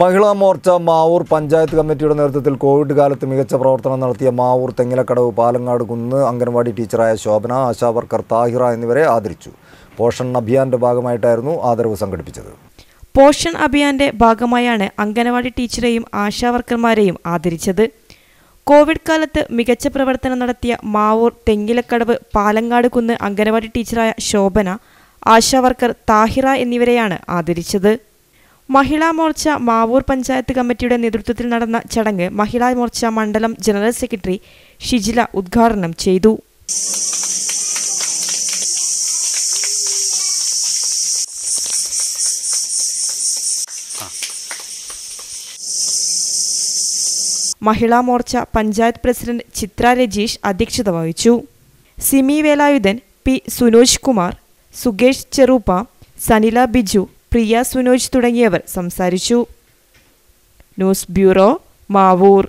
Mahila Morcha, Mavoor, Panchayat Committee നേതൃത്വത്തിൽ Covid കാലത്ത് മികച്ച പ്രവർത്തനം നടത്തിയ മാവൂർ തെങ്ങിലക്കടവ് പാലങ്ങാട് കുന്ന് അംഗൻവാടി ടീച്ചറായ ശോഭന, ആശാവർക്കർ താഹിറ എന്നിവരെ ആദരിച്ചു. പോഷൺ അഭിയാന്റെ ഭാഗമായിട്ടായിരുന്നു ആദരവ് സംഘടിപ്പിച്ചത്. പോഷൺ അഭിയാന്റെ ഭാഗമായാണ് അംഗൻവാടി ടീച്ചറെയും ആശാവർക്കർമാരെയും ആദരിച്ചത്. കോവിഡ് കാലത്ത് മികച്ച പ്രവർത്തനം നടത്തിയ മാവൂർ തെങ്ങിലക്കടവ് പാലങ്ങാട് കുന്ന് അംഗൻവാടി ടീച്ചറായ ശോഭന, ആശാവർക്കർ താഹിറ എന്നിവരെയാണ് ആദരിച്ചത്. Mahila Morcha Mavoor Panchayat Committee നേതൃത്വത്തിൽ നടന്ന ചടങ്ങ് Mahila Morcha മണ്ഡലം ജനറൽ സെക്രട്ടറി ഷിജില ഉദ്ഘാടനം ചെയ്തു. Mahila Morcha panchayat president Chitra Rajeesh അധ്യക്ഷത വഹിച്ചു. സിമി വേലായുധൻ, പി സുനൂഷ് സുഗേഷ്, Cheruppa, Sanila Biju, Priya Swinoy Choudhary Sam Saricho. News Bureau, Mavoor.